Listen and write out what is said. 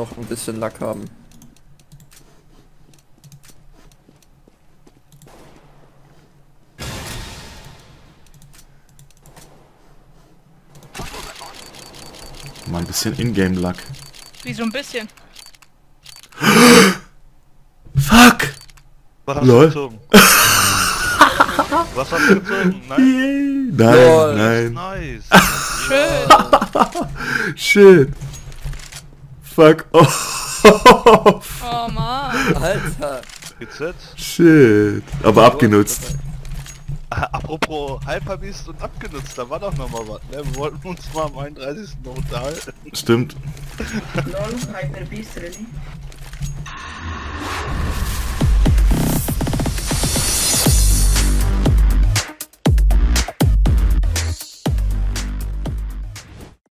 noch ein bisschen Lack haben. Mal ein bisschen Ingame-Lack. Wie so ein bisschen? Fuck! Was hast du gezogen? Was hast du gezogen? Nein, yeah. Nein. Nice. Schön. Schön. Fuck off. Oh man. Alter. Shit. Aber abgenutzt. Apropos Hyper Beast und abgenutzt, da war doch noch mal was, ne? Wir wollten uns mal am 31. noch unterhalten. Stimmt. Lol, Hyper Beast, really?